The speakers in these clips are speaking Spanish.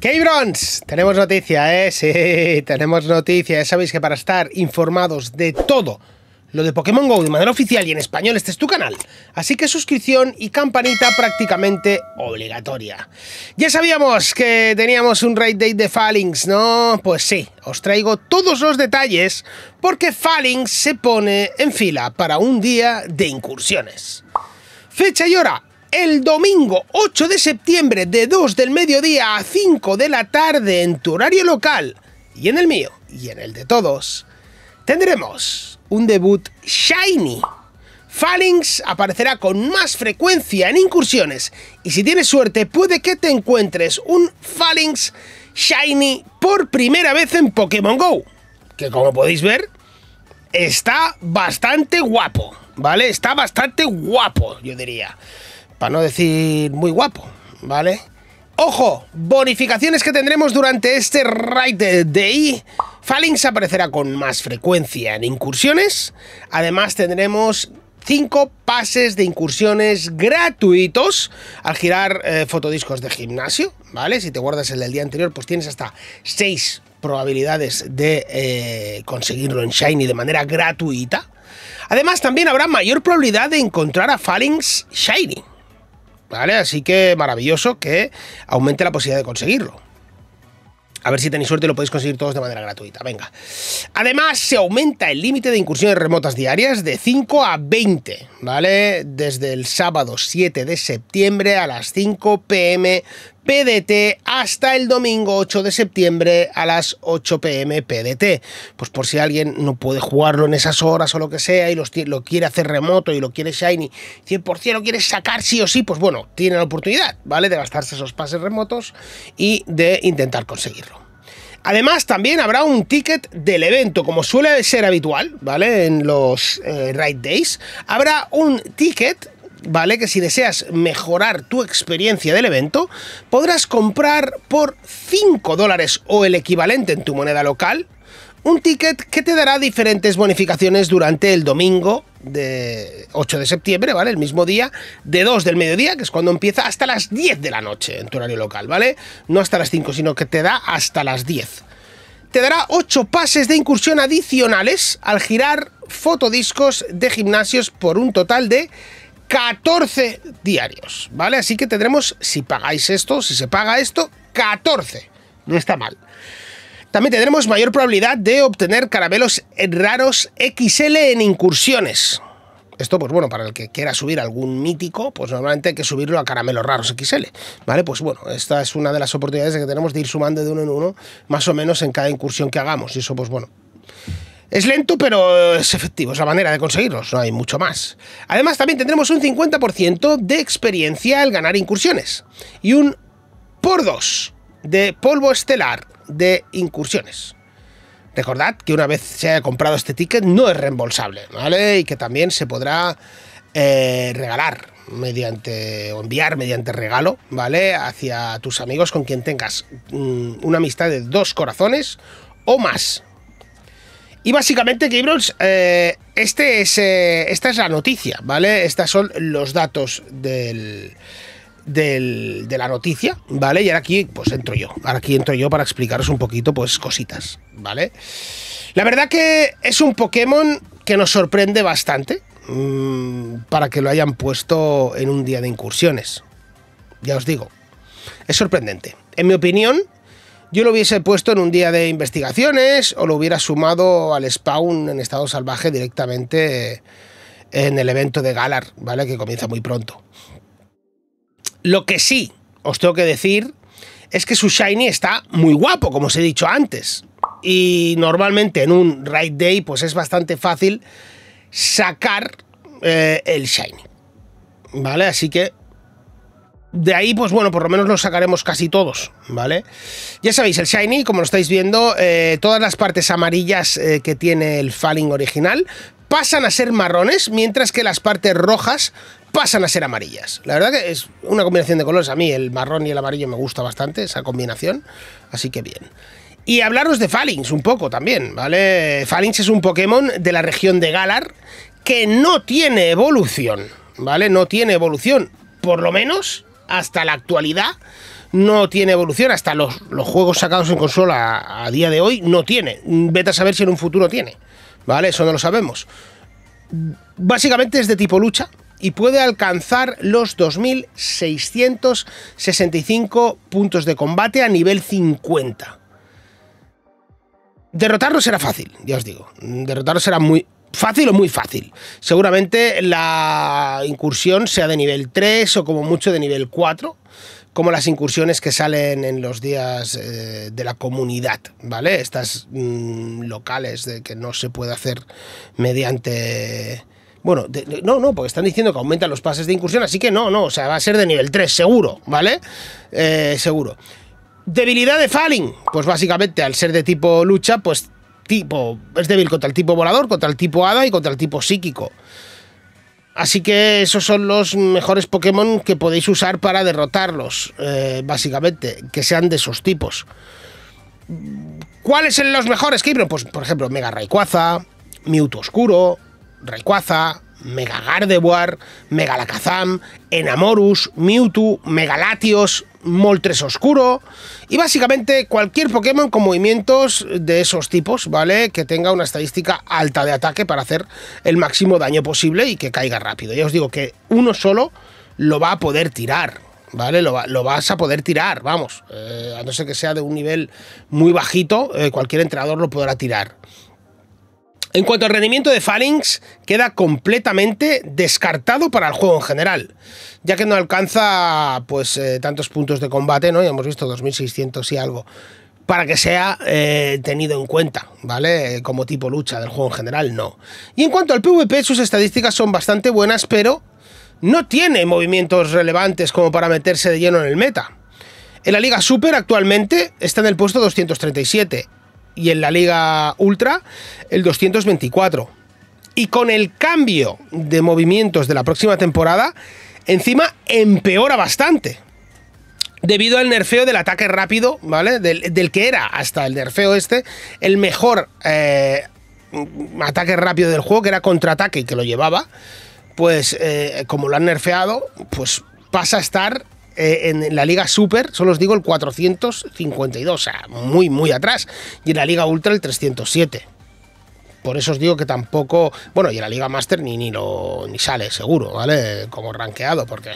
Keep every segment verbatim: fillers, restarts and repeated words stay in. Keibron, tenemos noticia, ¿eh? Sí, tenemos noticia. Ya sabéis que para estar informados de todo lo de Pokémon GO de manera oficial y en español, este es tu canal. Así que suscripción y campanita prácticamente obligatoria. Ya sabíamos que teníamos un raid date de Falinks, ¿no? Pues sí, os traigo todos los detalles porque Falinks se pone en fila para un día de incursiones. Fecha y hora. El domingo ocho de septiembre de dos del mediodía a cinco de la tarde en tu horario local y en el mío y en el de todos tendremos un debut shiny. Falinks aparecerá con más frecuencia en incursiones y si tienes suerte puede que te encuentres un Falinks shiny por primera vez en Pokémon GO, que como podéis ver está bastante guapo, ¿vale? Está bastante guapo, yo diría. Para no decir muy guapo, ¿vale? ¡Ojo! Bonificaciones que tendremos durante este Raid Day. Falinks aparecerá con más frecuencia en incursiones. Además tendremos cinco pases de incursiones gratuitos al girar eh, fotodiscos de gimnasio, ¿vale? Si te guardas el del día anterior, pues tienes hasta seis probabilidades de eh, conseguirlo en shiny de manera gratuita. Además también habrá mayor probabilidad de encontrar a Falinks shiny, ¿vale? Así que maravilloso que aumente la posibilidad de conseguirlo. A ver si tenéis suerte y lo podéis conseguir todos de manera gratuita, venga. Además se aumenta el límite de incursiones remotas diarias de cinco a veinte, ¿vale? Desde el sábado siete de septiembre a las cinco pm P D T hasta el domingo ocho de septiembre a las ocho pm P D T. Pues por si alguien no puede jugarlo en esas horas o lo que sea y los, lo quiere hacer remoto y lo quiere shiny, cien por cien lo quiere sacar sí o sí, pues bueno, tiene la oportunidad, ¿vale? De gastarse esos pases remotos y de intentar conseguirlo. Además también habrá un ticket del evento, como suele ser habitual, ¿vale? En los eh, Raid Days habrá un ticket, ¿vale? Que si deseas mejorar tu experiencia del evento, podrás comprar por cinco dólares o el equivalente en tu moneda local, un ticket que te dará diferentes bonificaciones durante el domingo de ocho de septiembre, ¿vale? El mismo día, de dos del mediodía, que es cuando empieza, hasta las diez de la noche en tu horario local, ¿vale? No hasta las cinco, sino que te da hasta las diez. Te dará ocho pases de incursión adicionales al girar fotodiscos de gimnasios por un total de catorce diarios, ¿vale? Así que tendremos, si pagáis esto, si se paga esto, catorce. No está mal. También tendremos mayor probabilidad de obtener caramelos raros equis ele en incursiones. Esto, pues bueno, para el que quiera subir algún mítico, pues normalmente hay que subirlo a caramelos raros equis ele, ¿vale? Pues bueno, esta es una de las oportunidades que tenemos de ir sumando de uno en uno, más o menos en cada incursión que hagamos. Y eso, pues bueno, es lento, pero es efectivo, es la manera de conseguirlos, no hay mucho más. Además, también tendremos un cincuenta por ciento de experiencia al ganar incursiones y un por dos de polvo estelar de incursiones. Recordad que una vez se haya comprado este ticket no es reembolsable, ¿vale? Y que también se podrá eh, regalar mediante o enviar mediante regalo, ¿vale? Hacia tus amigos con quien tengas mm, una amistad de dos corazones o más. Y básicamente, Keibron, eh, este es, eh, esta es la noticia, ¿vale? Estos son los datos del, del, de la noticia, ¿vale? Y ahora aquí, pues entro yo. Ahora aquí entro yo para explicaros un poquito, pues, cositas, ¿vale? La verdad que es un Pokémon que nos sorprende bastante mmm, para que lo hayan puesto en un día de incursiones. Ya os digo, es sorprendente. En mi opinión, yo lo hubiese puesto en un día de investigaciones o lo hubiera sumado al spawn en estado salvaje directamente en el evento de Galar, ¿vale? Que comienza muy pronto. Lo que sí os tengo que decir es que su shiny está muy guapo, como os he dicho antes. Y normalmente en un Raid Day pues es bastante fácil sacar eh, el shiny, ¿vale? Así que de ahí, pues bueno, por lo menos los sacaremos casi todos, ¿vale? Ya sabéis, el shiny, como lo estáis viendo, eh, todas las partes amarillas eh, que tiene el Falinks original pasan a ser marrones, mientras que las partes rojas pasan a ser amarillas. La verdad que es una combinación de colores. A mí el marrón y el amarillo me gusta bastante, esa combinación, así que bien. Y hablaros de Falinks un poco también, ¿vale? Falinks es un Pokémon de la región de Galar que no tiene evolución, ¿vale? No tiene evolución, por lo menos hasta la actualidad, no tiene evolución, hasta los, los juegos sacados en consola a, a día de hoy no tiene. Vete a saber si en un futuro tiene, ¿vale? Eso no lo sabemos. Básicamente es de tipo lucha y puede alcanzar los dos mil seiscientos sesenta y cinco puntos de combate a nivel cincuenta. Derrotarlo será fácil, ya os digo. Derrotarlo será muy fácil o muy fácil. Seguramente la incursión sea de nivel tres o como mucho de nivel cuatro, como las incursiones que salen en los días eh, de la comunidad, ¿vale? Estas mmm, locales de que no se puede hacer mediante... Bueno, de, de, no, no, porque están diciendo que aumentan los pases de incursión, así que no, no, o sea, va a ser de nivel tres, seguro, ¿vale? Eh, seguro. Debilidad de Falinks, pues básicamente al ser de tipo lucha, pues tipo es débil contra el tipo volador, contra el tipo hada y contra el tipo psíquico. Así que esos son los mejores Pokémon que podéis usar para derrotarlos, eh, básicamente, que sean de esos tipos. ¿Cuáles son los mejores, Keibron? Pues, por ejemplo, Mega Rayquaza, Mewtwo Oscuro, Rayquaza, Mega Gardevoir, Mega Lakazam, Enamorus, Mewtwo, Mega Latios, Moltres Oscuro y básicamente cualquier Pokémon con movimientos de esos tipos, ¿vale? Que tenga una estadística alta de ataque para hacer el máximo daño posible y que caiga rápido. Ya os digo que uno solo lo va a poder tirar, ¿vale? Lo, va, lo vas a poder tirar, vamos. Eh, a no ser que sea de un nivel muy bajito, eh, cualquier entrenador lo podrá tirar. En cuanto al rendimiento de Falinks, queda completamente descartado para el juego en general, ya que no alcanza pues eh, tantos puntos de combate, ¿no? Ya hemos visto dos mil seiscientos y algo, para que sea eh, tenido en cuenta, ¿vale? Como tipo lucha del juego en general, no. Y en cuanto al PvP, sus estadísticas son bastante buenas, pero no tiene movimientos relevantes como para meterse de lleno en el meta. En la Liga Super actualmente está en el puesto doscientos treinta y siete. Y en la Liga Ultra, el doscientos veinticuatro. Y con el cambio de movimientos de la próxima temporada, encima empeora bastante. Debido al nerfeo del ataque rápido, ¿vale? Del, del que era, hasta el nerfeo este, el mejor eh, ataque rápido del juego, que era contraataque y que lo llevaba, pues eh, como lo han nerfeado, pues pasa a estar... en la Liga Super, solo os digo el cuatrocientos cincuenta y dos, o sea, muy, muy atrás. Y en la Liga Ultra el trescientos siete. Por eso os digo que tampoco... Bueno, y en la Liga Master ni, ni, lo, ni sale, seguro, ¿vale? Como rankeado, porque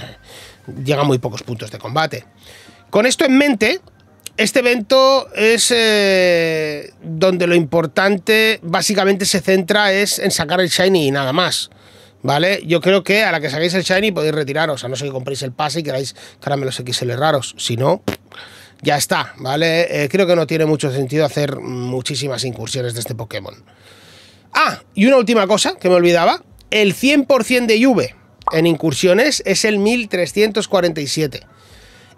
llegan muy pocos puntos de combate. Con esto en mente, este evento es eh, donde lo importante básicamente se centra es en sacar el Shiny y nada más. ¿Vale? Yo creo que a la que saquéis el Shiny podéis retiraros, a no ser que compréis el pase y queráis caramelos X L raros. Si no, ya está, ¿vale? Eh, creo que no tiene mucho sentido hacer muchísimas incursiones de este Pokémon. Ah, y una última cosa que me olvidaba. El cien por cien de Juve en incursiones es el mil trescientos cuarenta y siete.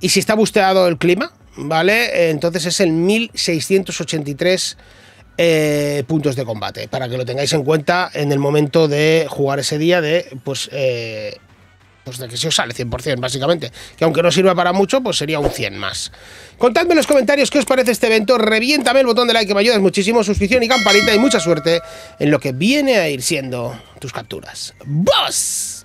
Y si está busteado el clima, ¿vale? Eh, entonces es el mil seiscientos ochenta y tres... Eh, puntos de combate, para que lo tengáis en cuenta en el momento de jugar ese día, de pues eh, pues de que se os sale cien por cien básicamente, que aunque no sirva para mucho, pues sería un cien más. Contadme en los comentarios qué os parece este evento, reviéntame el botón de like que me ayudas muchísimo, suscripción y campanita, y mucha suerte en lo que viene a ir siendo tus capturas. ¡Vos!